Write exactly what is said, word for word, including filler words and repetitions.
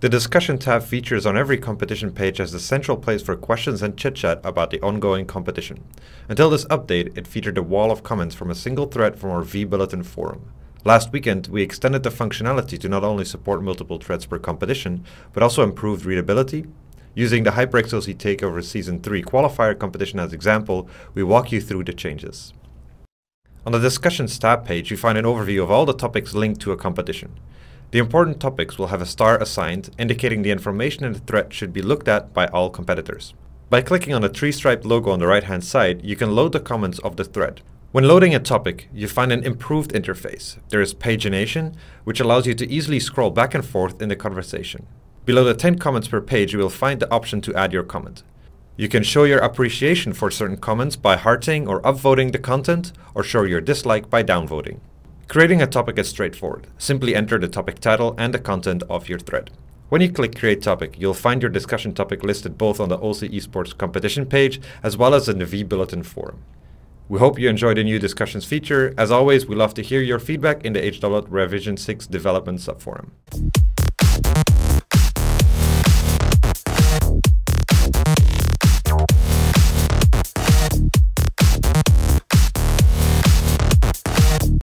The discussion tab features on every competition page as the central place for questions and chit-chat about the ongoing competition. Until this update, it featured a wall of comments from a single thread from our vBulletin forum. Last weekend, we extended the functionality to not only support multiple threads per competition, but also improved readability. Using the HyperXOC Takeover Season three Qualifier competition as example, we walk you through the changes. On the Discussions tab page, you find an overview of all the topics linked to a competition. The important topics will have a star assigned, indicating the information in the thread should be looked at by all competitors. By clicking on the three-striped logo on the right-hand side, you can load the comments of the thread. When loading a topic, you find an improved interface. There is pagination, which allows you to easily scroll back and forth in the conversation. Below the ten comments per page, you will find the option to add your comment. You can show your appreciation for certain comments by hearting or upvoting the content, or show your dislike by downvoting. Creating a topic is straightforward. Simply enter the topic title and the content of your thread. When you click Create Topic, you'll find your discussion topic listed both on the O C Esports competition page as well as in the vBulletin forum. We hope you enjoyed the new discussions feature. As always, we love to hear your feedback in the H W Revision six development subforum.